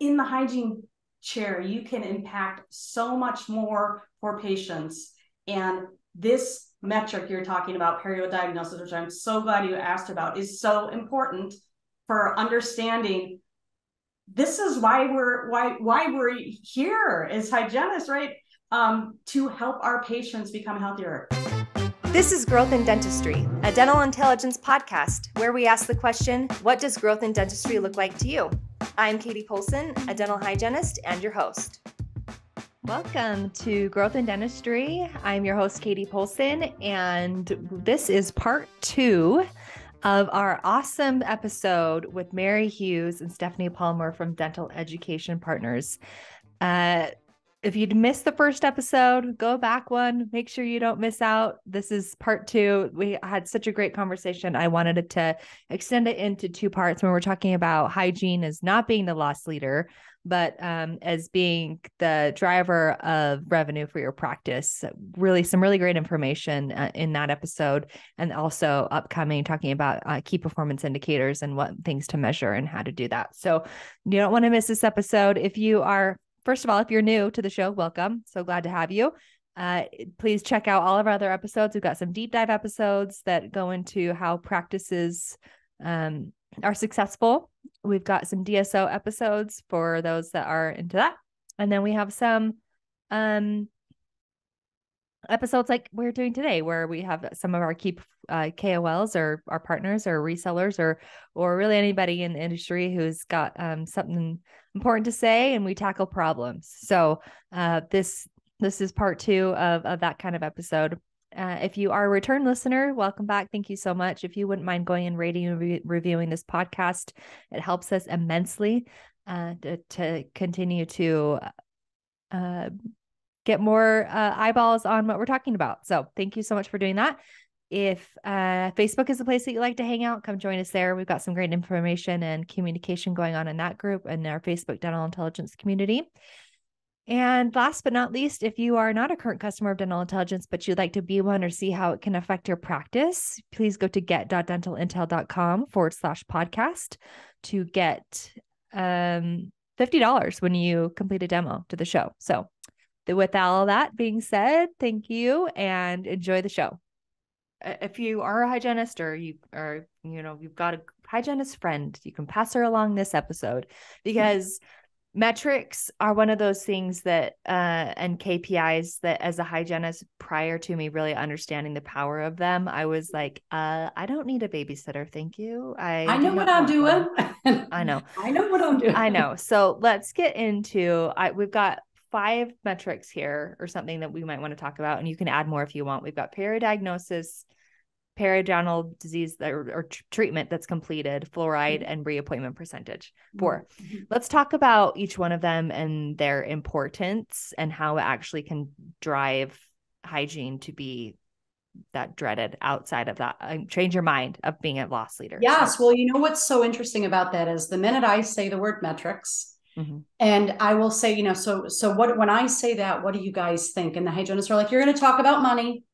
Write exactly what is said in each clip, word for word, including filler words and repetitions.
in the hygiene chair, you can impact so much more for patients. And this metric you're talking about, periodiagnosis, which I'm so glad you asked about, is so important for understanding this is why we're why why we're here as hygienists, right? Um, to help our patients become healthier. This is Growth in Dentistry, a Dental Intelligence podcast where we ask the question, what does growth in dentistry look like to you? I'm Katie Poulsen, a dental hygienist and your host. Welcome to Growth in Dentistry. I'm your host, Katie Poulsen, and this is part two of our awesome episode with Mary Hughes and Stephanie Palmer from Dental Education Partners. Uh, If you'd missed the first episode, go back one, make sure you don't miss out. This is part two. We had such a great conversation. I wanted it to extend it into two parts when we're talking about hygiene as not being the loss leader, but um, as being the driver of revenue for your practice. Really, some really great information uh, in that episode, and also upcoming talking about uh, key performance indicators and what things to measure and how to do that. So you don't want to miss this episode. If you are First of all, if you're new to the show, welcome. So glad to have you. Uh, please check out all of our other episodes. We've got some deep dive episodes that go into how practices um, are successful. We've got some D S O episodes for those that are into that. And then we have some um, episodes like we're doing today, where we have some of our key uh, K O Ls or our partners or resellers or or really anybody in the industry who's got um, something important to say, and we tackle problems. So uh, this this is part two of, of that kind of episode. Uh, if you are a return listener, welcome back. Thank you so much. If you wouldn't mind going and rating and re- reviewing this podcast, it helps us immensely uh, to, to continue to uh, get more uh, eyeballs on what we're talking about. So thank you so much for doing that. If uh, Facebook is the place that you like to hang out, come join us there. We've got some great information and communication going on in that group and our Facebook Dental Intelligence community. And last but not least, if you are not a current customer of Dental Intelligence, but you'd like to be one or see how it can affect your practice, please go to get.dentalintel.com forward slash podcast to get um, fifty dollars when you complete a demo to the show. So with all that being said, thank you and enjoy the show. If you are a hygienist or you are, you know, you've got a hygienist friend, you can pass her along this episode, because metrics are one of those things that, uh, and K P Is that as a hygienist prior to me really understanding the power of them, I was like, uh, I don't need a babysitter. Thank you. I, I know what I'm doing. I know. I know what I'm doing. I know. So let's get into, I, we've got five metrics here or something that we might want to talk about. And you can add more if you want. We've got periodiagnosis, periodontal disease or, or t- treatment that's completed, fluoride, mm-hmm. and reappointment percentage. Four. Mm-hmm. Let's talk about each one of them and their importance and how it actually can drive hygiene to be that dreaded outside of that. Change your mind of being a loss leader. Yes. Well, you know, what's so interesting about that is the minute I say the word metrics, mm-hmm. and I will say, you know, so, so what, when I say that, what do you guys think? And the hygienists are like, you're going to talk about money.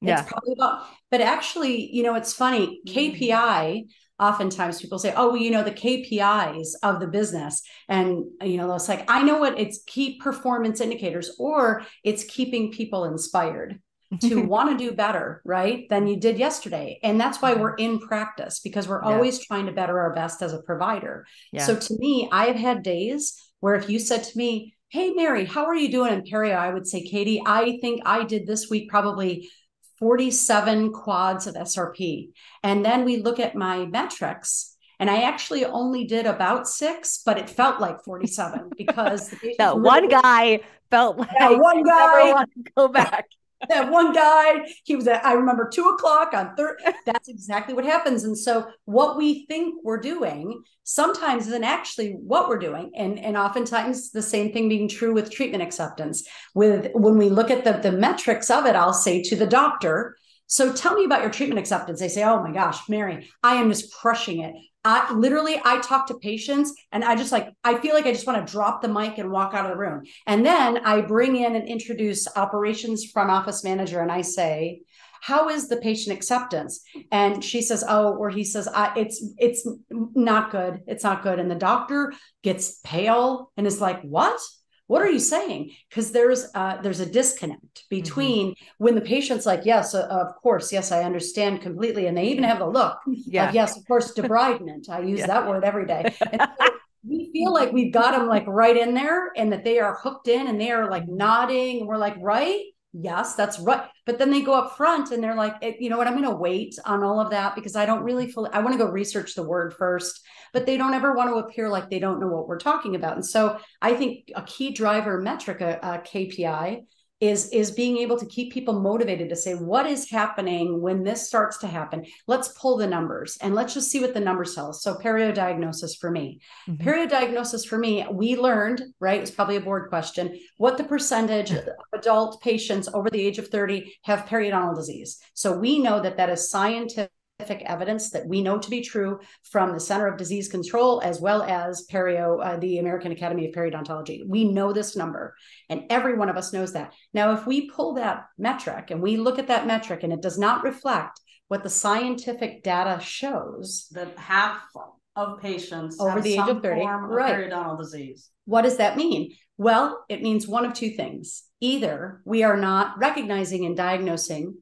Yeah. It's probably about, but actually, you know, it's funny. K P I, oftentimes people say, oh, well, you know, the K P Is of the business. And, you know, it's like, I know what it's key performance indicators, or it's keeping people inspired to want to do better, right, than you did yesterday. And that's why we're in practice, because we're yeah. always trying to better our best as a provider. Yeah. So to me, I've had days where if you said to me, hey, Mary, how are you doing in perio? I would say, Katie, I think I did this week probably forty-seven quads of S R P. And then we look at my metrics, and I actually only did about six, but it felt like forty-seven because the that one guy felt like yeah, one guy want to go back. That one guy, he was at, I remember two o'clock on Thursday. That's exactly what happens. And so what we think we're doing sometimes isn't actually what we're doing. And, and oftentimes the same thing being true with treatment acceptance. With when we look at the, the metrics of it, I'll say to the doctor, so tell me about your treatment acceptance. They say, oh my gosh, Mary, I am just crushing it. I literally, I talk to patients and I just like, I feel like I just want to drop the mic and walk out of the room. And then I bring in and introduce operations front office manager. And I say, how is the patient acceptance? And she says, oh, or he says, I, it's, it's not good. It's not good. And the doctor gets pale and is like, what? What are you saying? Because there's uh, there's a disconnect between mm-hmm. when the patient's like, yes, uh, of course, yes, I understand completely. And they even have a look yeah. of, yes, of course, debridement. I use yeah. that word every day. And so we feel like we've got them like right in there and that they are hooked in and they are like nodding. And we're like, right? Yes, that's right. But then they go up front and they're like, you know what, I'm going to wait on all of that because I don't really feel, I want to go research the word first, but they don't ever want to appear like they don't know what we're talking about. And so I think a key driver metric, a, a K P I is, is being able to keep people motivated to say, what is happening when this starts to happen? Let's pull the numbers and let's just see what the numbers tell us. So periodiagnosis for me, mm-hmm. periodiagnosis for me, we learned, right? It's probably a board question, what the percentage of adult patients over the age of thirty have periodontal disease. So we know that that is scientific evidence that we know to be true from the Center of Disease Control, as well as Perio, uh, the American Academy of Periodontology. We know this number, and every one of us knows that. Now, if we pull that metric and we look at that metric and it does not reflect what the scientific data shows, that half of patients over the age of thirty have some form of periodontal disease. What does that mean? Well, it means one of two things. Either we are not recognizing and diagnosing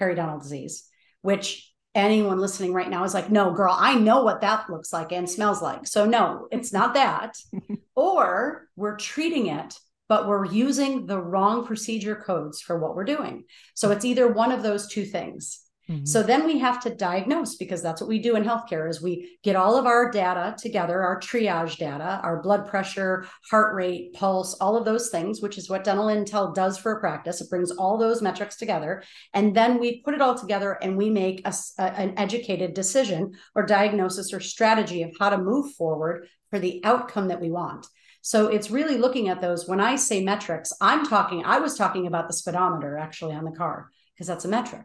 periodontal disease, which anyone listening right now is like, no, girl, I know what that looks like and smells like. So no, it's not that. Or we're treating it, but we're using the wrong procedure codes for what we're doing. So it's either one of those two things. Mm-hmm. So then we have to diagnose, because that's what we do in healthcare is we get all of our data together, our triage data, our blood pressure, heart rate, pulse, all of those things, which is what Dental Intel does for a practice. It brings all those metrics together. And then we put it all together and we make a, a, an educated decision or diagnosis or strategy of how to move forward for the outcome that we want. So it's really looking at those. When I say metrics, I'm talking, I was talking about the speedometer actually on the car, because that's a metric.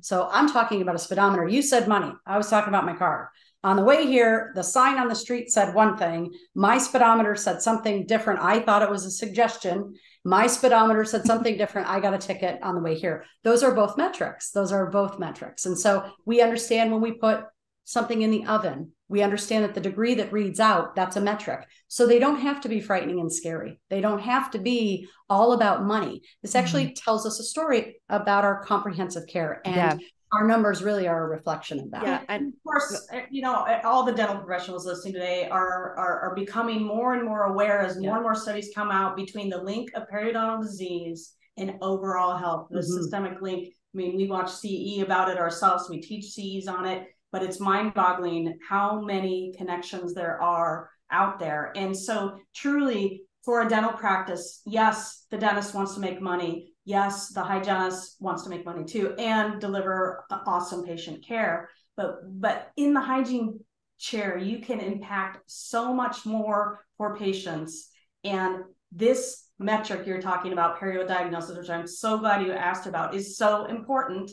So I'm talking about a speedometer. You said money. I was talking about my car. On the way here, the sign on the street said one thing. My speedometer said something different. I thought it was a suggestion. My speedometer said something different. I got a ticket on the way here. Those are both metrics. Those are both metrics. And so we understand when we put something in the oven, we understand that the degree that reads out, that's a metric. So they don't have to be frightening and scary. They don't have to be all about money. This actually mm-hmm. tells us a story about our comprehensive care, and yeah. our numbers really are a reflection of that. Yeah, and of course, you know, all the dental professionals listening today are are, are becoming more and more aware as more yeah. and more studies come out between the link of periodontal disease and overall health, the mm-hmm. systemic link. I mean, we watch C E about it ourselves. We teach C Es on it. But it's mind-boggling how many connections there are out there. And so truly for a dental practice, yes, the dentist wants to make money. Yes, the hygienist wants to make money too and deliver awesome patient care. But, but in the hygiene chair, you can impact so much more for patients. And this metric you're talking about, periodiagnosis, which I'm so glad you asked about, is so important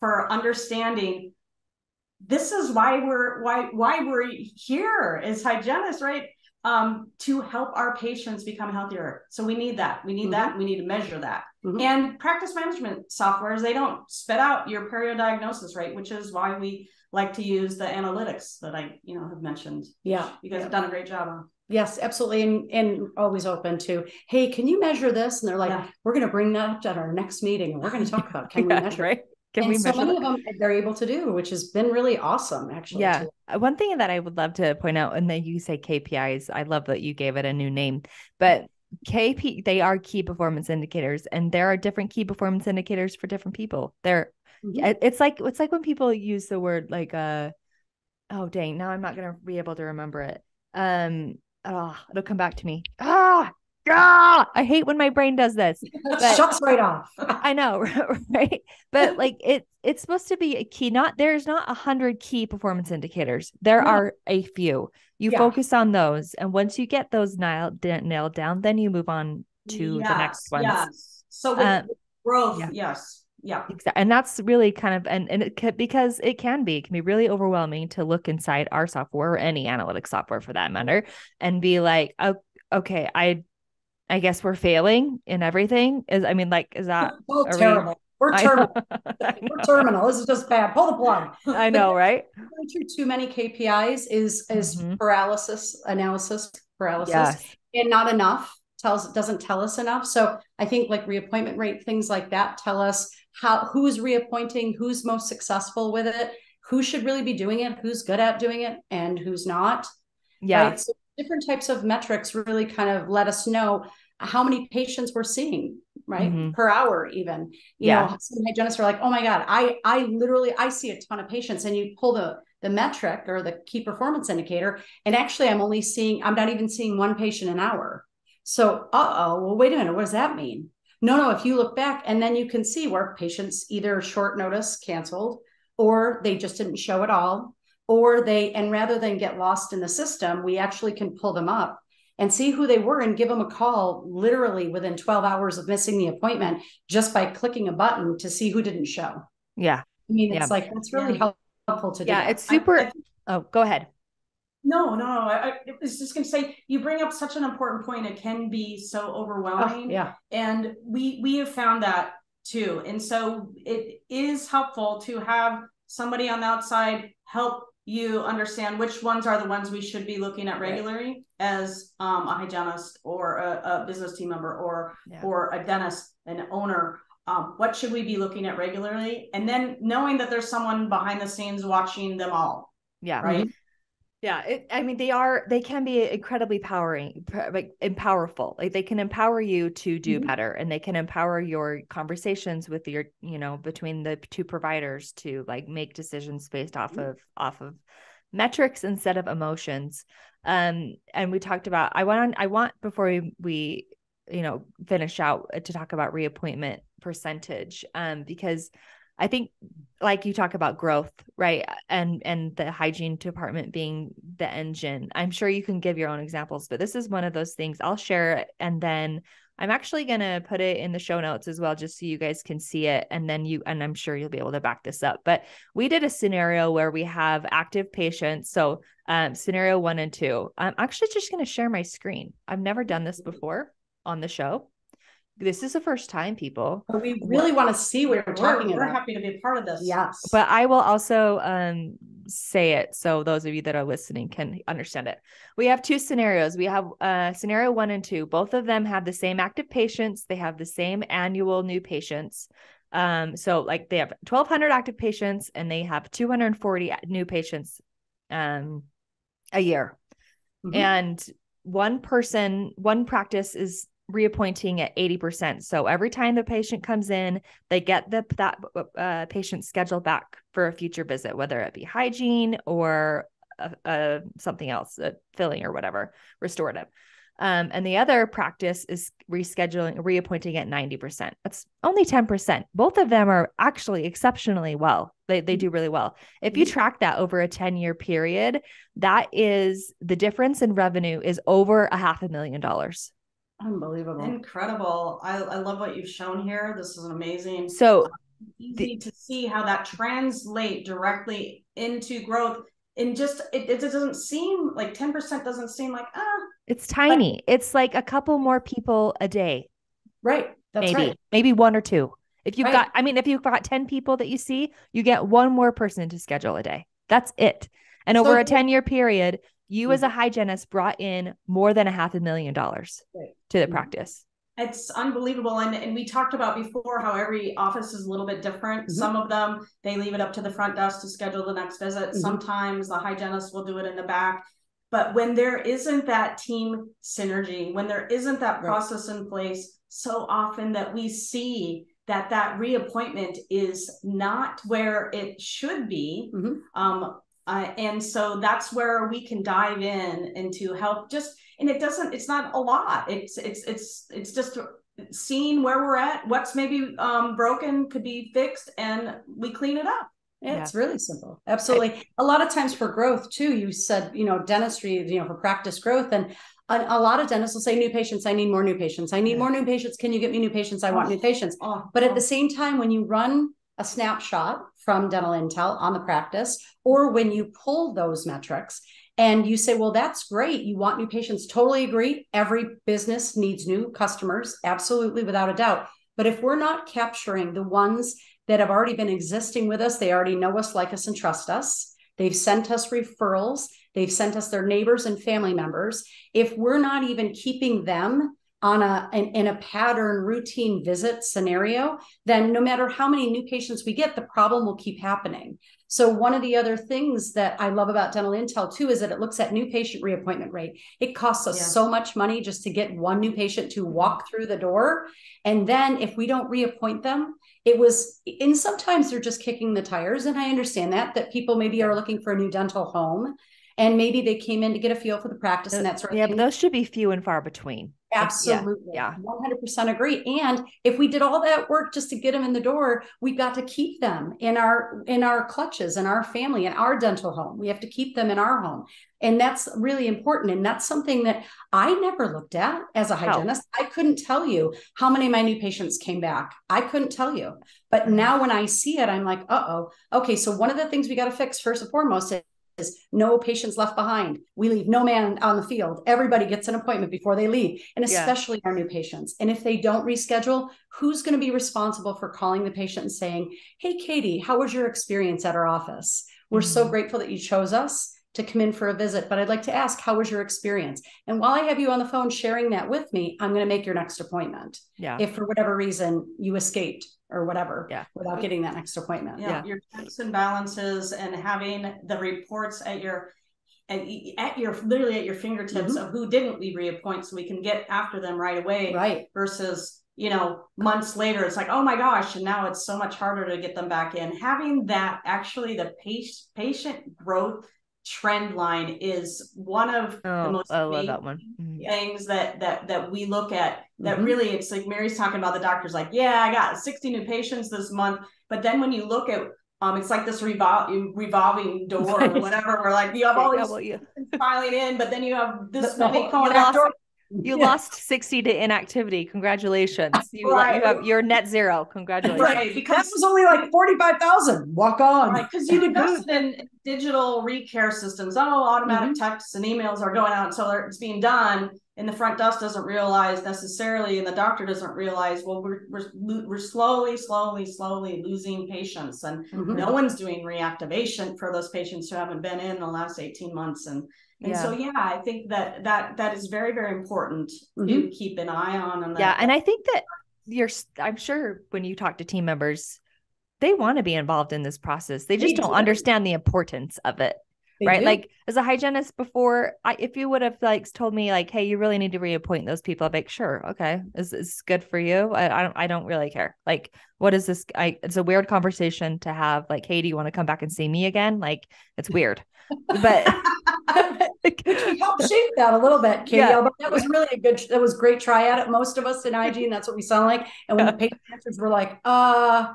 for understanding this is why we're why why we're here as hygienists, right? Um, to help our patients become healthier. So we need that. We need mm-hmm. that. We need to measure that. Mm-hmm. And practice management softwares, they don't spit out your periodiagnosis rate, which is why we like to use the analytics that I you know have mentioned. Yeah, you guys yeah. have done a great job on. Yes, absolutely. And, and always open to, hey, can you measure this? And they're like, yeah. we're going to bring that up at our next meeting. And we're going to talk about can yeah, we measure right? Can and we so many that? Of them they're able to do, which has been really awesome, actually. Yeah. Too. One thing that I would love to point out, and then you say K P Is, I love that you gave it a new name, but K P, they are key performance indicators, and there are different key performance indicators for different people. They're, mm-hmm. it's like, it's like when people use the word like, uh, oh, dang, now I'm not going to be able to remember it. Um, oh, it'll come back to me. Ah, Ah, I hate when my brain does this. But shuts right off. I know, right? But like it, it's supposed to be a key. Not there's not a hundred key performance indicators. There yeah. are a few. You yeah. focus on those, and once you get those nailed, nailed down, then you move on to yes, the next ones. Yes. So with um, growth, yeah. yes, yeah, exactly. And that's really kind of and and it could, because it can be it can be really overwhelming to look inside our software or any analytics software for that matter, and be like, oh, okay, I. I guess we're failing in everything. Is I mean, like, is that oh, terrible? We're terminal. We're terminal. This is just bad. Pull the plug. I know, but right? Too, too many K P Is is is mm-hmm. paralysis, analysis, paralysis, yes. and not enough. Tells doesn't tell us enough. So I think like reappointment rate, things like that, tell us how who's reappointing, who's most successful with it, who should really be doing it, who's good at doing it, and who's not. Yeah. Right? So different types of metrics really kind of let us know how many patients we're seeing, right? Mm-hmm. Per hour, even, you yeah. know, some hygienists are like, oh my God, I, I literally, I see a ton of patients, and you pull the, the metric or the key performance indicator. And actually I'm only seeing, I'm not even seeing one patient an hour. So, uh-oh, well, wait a minute. What does that mean? No, no. If you look back, and then you can see where patients either short notice canceled, or they just didn't show at all, or they, and rather than get lost in the system, we actually can pull them up and see who they were and give them a call literally within twelve hours of missing the appointment just by clicking a button to see who didn't show. Yeah. I mean, it's yeah. like, that's really yeah. helpful to do. Yeah, that. It's super. I, I, oh, go ahead. No, no, no. I, I was just going to say, you bring up such an important point. It can be so overwhelming. Oh, yeah. And we, we have found that too. And so it is helpful to have somebody on the outside help you understand which ones are the ones we should be looking at regularly, right. as um, a hygienist or a, a business team member or, yeah. or a dentist, an owner. Um, what should we be looking at regularly? And then knowing that there's someone behind the scenes watching them all. Yeah. Right. Mm-hmm. Yeah. It, I mean, they are, they can be incredibly powering, like powerful, like they can empower you to do mm-hmm. better, and they can empower your conversations with your, you know, between the two providers to like make decisions based off mm-hmm. of, off of metrics instead of emotions. Um, and we talked about, I want on, I want before we, we, you know, finish out to talk about reappointment percentage, um, because I think like you talk about growth, right? And, and the hygiene department being the engine. I'm sure you can give your own examples, but this is one of those things I'll share it, and then I'm actually going to put it in the show notes as well, just so you guys can see it. And then you, and I'm sure you'll be able to back this up, but we did a scenario where we have active patients. So um, scenario one and two, I'm actually just going to share my screen. I've never done this before on the show. This is the first time, people. But we really want to see what we're talking we're, about. We're happy to be a part of this. Yes. But I will also um, say it, so those of you that are listening can understand it. We have two scenarios. We have uh, scenario one and two. Both of them have the same active patients. They have the same annual new patients. Um, so like they have twelve hundred active patients, and they have two hundred forty new patients um, a year. Mm-hmm. And one person, one practice is reappointing at eighty percent. So every time the patient comes in, they get the that uh, patient scheduled back for a future visit, whether it be hygiene or a, a, something else, a filling or whatever, restorative. Um, and the other practice is rescheduling, reappointing at ninety percent. That's only ten percent. Both of them are actually exceptionally well. They they do really well. If you track that over a ten year period, that is the difference in revenue is over a half a million dollars. Unbelievable. Incredible. I, I love what you've shown here. This is amazing. So um, easy the, to see how that translate directly into growth. And just, it, it doesn't seem like ten percent doesn't seem like, ah. It's tiny. But it's like a couple more people a day. Right. That's maybe, right. Maybe one or two. If you've right. got, I mean, if you've got ten people that you see, you get one more person to schedule a day. That's it. And so over a ten year period, you as a hygienist brought in more than a half a million dollars right. to the practice. It's unbelievable. And, and we talked about before how every office is a little bit different. Mm-hmm. Some of them, they leave it up to the front desk to schedule the next visit. Mm-hmm. Sometimes the hygienist will do it in the back. But when there isn't that team synergy, when there isn't that process right. in place, so often that we see that that reappointment is not where it should be. Mm-hmm. Um, Uh, and so that's where we can dive in and to help just, and it doesn't, it's not a lot. It's, it's, it's, it's just seeing where we're at, what's maybe um, broken could be fixed, and we clean it up. Yeah. It's really simple. Absolutely. I, a lot of times for growth too, you said, you know, dentistry, you know, for practice growth, and a, a lot of dentists will say new patients, I need more new patients. I need yeah. more new patients. Can you get me new patients? I want oh, new patients. Oh, but at oh. the same time, when you run a snapshot from Dental Intel on the practice, or when you pull those metrics and you say, well, that's great. You want new patients. Totally agree. Every business needs new customers. Absolutely. Without a doubt. But if we're not capturing the ones that have already been existing with us, they already know us, like us, and trust us. They've sent us referrals. They've sent us their neighbors and family members. If we're not even keeping them on a in, in a pattern routine visit scenario, then no matter how many new patients we get, the problem will keep happening. So one of the other things that I love about Dental Intel too is that it looks at new patient reappointment rate. It costs us yeah. so much money just to get one new patient to walk through the door. And then if we don't reappoint them, it was, and sometimes they're just kicking the tires. And I understand that, that people maybe are looking for a new dental home. And maybe they came in to get a feel for the practice and that sort of yeah, thing. Yeah, those should be few and far between. Absolutely. Yeah, yeah. one hundred percent agree. And if we did all that work just to get them in the door, we got to keep them in our, in our clutches, in our family, in our dental home. We have to keep them in our home. And that's really important. And that's something that I never looked at as a hygienist. Oh. I couldn't tell you how many of my new patients came back. I couldn't tell you. But now when I see it, I'm like, uh-oh, okay. So one of the things we got to fix first and foremost is Is no patients left behind. We leave no man on the field. Everybody gets an appointment before they leave, and especially yeah. our new patients. And if they don't reschedule, who's going to be responsible for calling the patient and saying, hey, Katie, how was your experience at our office? We're mm-hmm. so grateful that you chose us to come in for a visit, but I'd like to ask, how was your experience? And while I have you on the phone sharing that with me, I'm going to make your next appointment. Yeah. If for whatever reason you escaped or whatever, yeah. without getting that next appointment. Yeah. yeah. Your checks and balances and having the reports at your, and at your, literally at your fingertips mm-hmm. of who didn't we reappoint, so we can get after them right away. Right. Versus, you know, months later, it's like, oh my gosh. And now it's so much harder to get them back in. Having that, actually the patient patient growth trend line is one of oh, the most I love that one. things that that that we look at, that mm-hmm. really, it's like Mary's talking about, the doctor's like, yeah, I got sixty new patients this month. But then when you look at um it's like this revol- revolving door or whatever, we're like, you have all these filing in, but then you have this the, many going out door. You yeah. lost sixty to inactivity. Congratulations. You, right. you have, you're net zero. Congratulations. Right, because that was only like forty-five thousand. Walk on. Right, because you invested in digital recare systems. Oh, automatic mm-hmm. texts and emails are going out. So it's being done, and the front desk doesn't realize necessarily, and the doctor doesn't realize, well, we're, we're, we're slowly, slowly, slowly losing patients. And mm-hmm. no one's doing reactivation for those patients who haven't been in the last eighteen months. And And yeah. so, yeah, I think that that that is very, very important mm-hmm. to keep an eye on. And yeah. And I think that you're, I'm sure when you talk to team members, they want to be involved in this process. They just they don't do. understand the importance of it. They right. Do. Like as a hygienist before, I, if you would have like told me like, hey, you really need to reappoint those people, I'd be like, sure. Okay. Is this good for you? I, I don't, I don't really care. Like, what is this? I, it's a weird conversation to have, like, hey, do you want to come back and see me again? Like, it's weird, but which we helped shape that a little bit, Katie. Yeah. But that was really a good, that was great try at it. Most of us in hygiene, that's what we sound like. And when the patient answers, we're like, uh,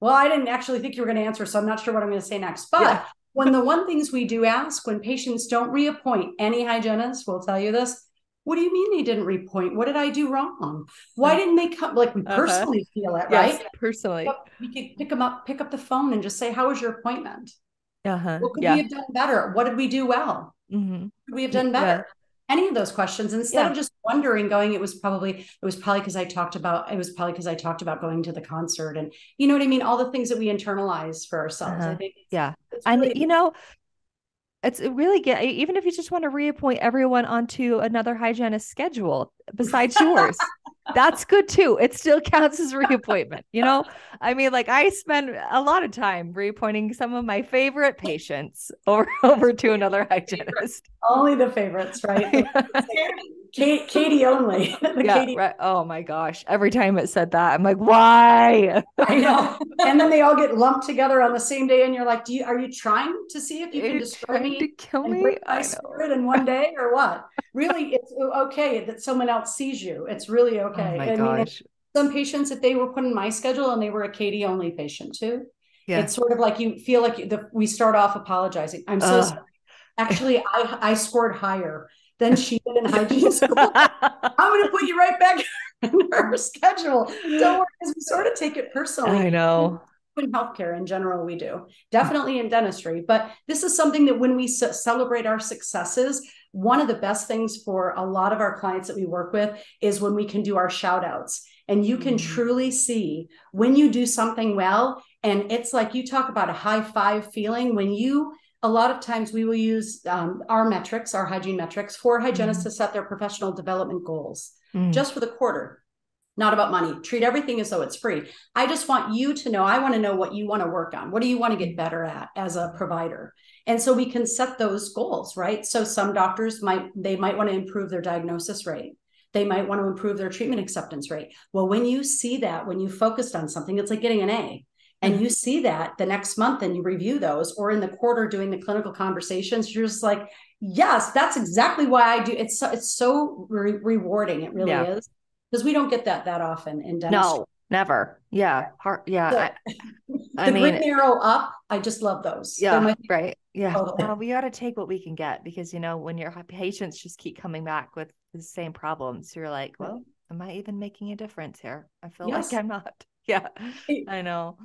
well, I didn't actually think you were going to answer, so I'm not sure what I'm going to say next. But yeah. one of the one things we do ask when patients don't reappoint, any hygienist will tell you this, what do you mean they didn't reappoint? What did I do wrong? Why didn't they come? Like, we personally uh-huh. feel it, yes, right? Personally. But we could pick them up, pick up the phone and just say, how was your appointment? Uh-huh. What could yeah. we have done better? What did we do well? Mm-hmm. We have done better. Yeah. Any of those questions, instead yeah. of just wondering, going, it was probably, it was probably because I talked about, it was probably because I talked about going to the concert, and you know what I mean? All the things that we internalize for ourselves. Uh-huh. I think it's, yeah. It's really, and you know, it's really good. Even if you just want to reappoint everyone onto another hygienist schedule besides yours, that's good too. It still counts as reappointment. You know, I mean, like, I spend a lot of time reappointing some of my favorite patients over, over to another hygienist. Only the favorites, right? Katie, Katie only. Yeah, Katie. Right. Oh my gosh. Every time it said that, I'm like, why? I know. And then they all get lumped together on the same day. And you're like, do you, are you trying to see if you are can you destroy me to kill me? Break my I know. spirit in one day or what? Really? It's okay that someone else sees you. It's really okay. Okay. Oh my I gosh. Mean, some patients, if they were put in my schedule and they were a Katie only patient too, yeah. it's sort of like, you feel like the, we start off apologizing. I'm so uh. sorry. Actually, I, I scored higher than she did in hygiene school. I'm going to put you right back in her schedule. Don't worry, because we sort of take it personally. I know. In healthcare in general, we do. Definitely in dentistry. But this is something that when we celebrate our successes, one of the best things for a lot of our clients that we work with is when we can do our shout outs. And you can truly see when you do something well. And it's like you talk about a high five feeling when you, a lot of times we will use um, our metrics, our hygiene metrics for hygienists mm-hmm. to set their professional development goals mm-hmm. just for the quarter. Not about money. Treat everything as though it's free. I just want you to know, I want to know what you want to work on. What do you want to get better at as a provider? And so we can set those goals, right? So some doctors might, they might want to improve their diagnosis rate. They might want to improve their treatment acceptance rate. Well, when you see that, when you focused on something, it's like getting an A. And you see that the next month and you review those, or in the quarter doing the clinical conversations, you're just like, yes, that's exactly why I do. It's so, it's so re- rewarding. It really yeah. is. Because we don't get that that often in dentistry. No, never. Yeah. Hard, yeah. So, I, I the mean, good narrow up. I just love those. Yeah. My, right. Yeah. Totally. Uh, we ought to take what we can get, because, you know, when your patients just keep coming back with the same problems, you're like, well, am I even making a difference here? I feel yes. like I'm not. Yeah, I know.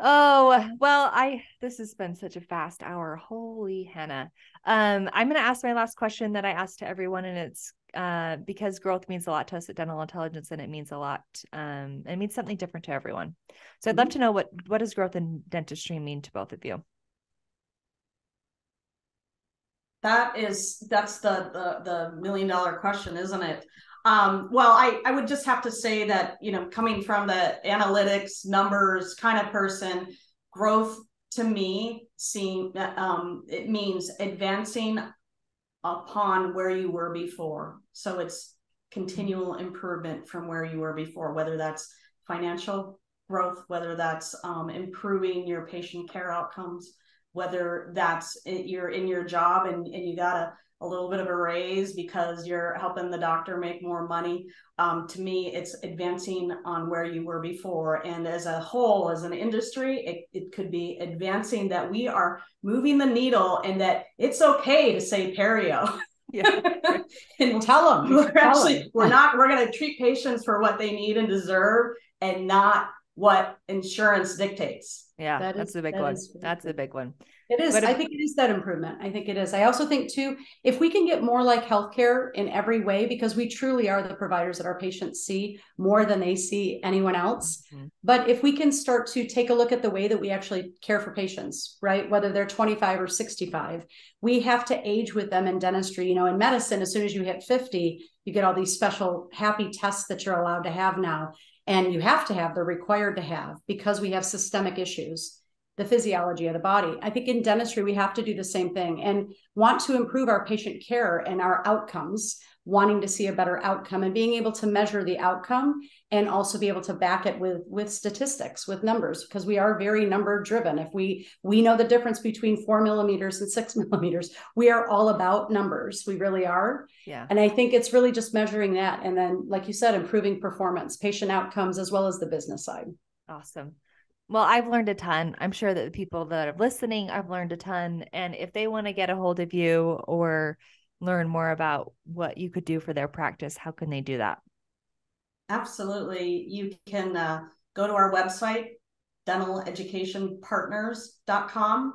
Oh, well, I, this has been such a fast hour. Holy Hannah. Um, I'm going to ask my last question that I asked to everyone, and it's, uh, because growth means a lot to us at Dental Intelligence, and it means a lot. Um, it means something different to everyone. So I'd love to know, what, what does growth in dentistry mean to both of you? That is, that's the, the, the million dollar question, isn't it? Um, well, I, I would just have to say that, you know, coming from the analytics, numbers kind of person, growth to me seem, um, it means advancing upon where you were before. So it's continual improvement from where you were before, whether that's financial growth, whether that's um, improving your patient care outcomes, whether that's it, you're in your job and, and you got to a little bit of a raise because you're helping the doctor make more money. Um, to me, it's advancing on where you were before. And as a whole, as an industry, it, it could be advancing that we are moving the needle and that it's okay to say perio. Yeah. And tell them we're tell actually, them. we're not, we're going to treat patients for what they need and deserve and not what insurance dictates. Yeah, that that's is, the big that one. Is, that's the big one. It is. If, I think it is that improvement. I think it is. I also think too, if we can get more like healthcare in every way, because we truly are the providers that our patients see more than they see anyone else. Mm-hmm. But if we can start to take a look at the way that we actually care for patients, right? Whether they're twenty-five or sixty-five, we have to age with them in dentistry. You know, in medicine, as soon as you hit fifty, you get all these special happy tests that you're allowed to have now. And you have to have, they're required to have, because we have systemic issues, the physiology of the body. I think in dentistry, we have to do the same thing and want to improve our patient care and our outcomes, wanting to see a better outcome and being able to measure the outcome and also be able to back it with, with statistics, with numbers, because we are very number driven. If we, we know the difference between four millimeters and six millimeters, we are all about numbers. We really are. Yeah. And I think it's really just measuring that. And then, like you said, improving performance, patient outcomes, as well as the business side. Awesome. Well, I've learned a ton. I'm sure that the people that are listening, I've learned a ton. And if they want to get a hold of you or learn more about what you could do for their practice, how can they do that? Absolutely. You can uh, go to our website, dental education partners dot com.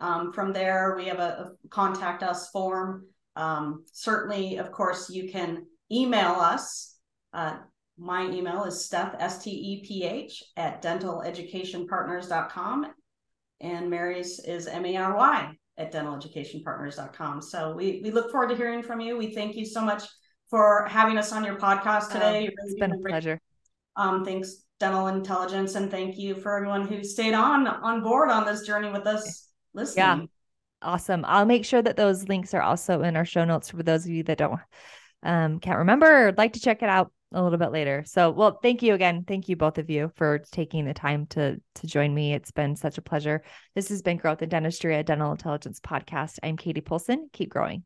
Um, from there, we have a, a contact us form. Um, certainly, of course, you can email us. Uh, my email is Steph, S T E P H, at dental education partners dot com. And Mary's is M A R Y. at dental education partners dot com. So we, we look forward to hearing from you. We thank you so much for having us on your podcast today. Uh, it's really been a pleasure. Um, thanks, Dental Intelligence. And thank you for everyone who stayed on, on board on this journey with us listening. Yeah. Awesome. I'll make sure that those links are also in our show notes for those of you that don't, um, can't remember or like to check it out a little bit later. So, well, thank you again. Thank you both of you for taking the time to, to join me. It's been such a pleasure. This has been Growth in Dentistry, a Dental Intelligence podcast. I'm Katie Poulsen. Keep growing.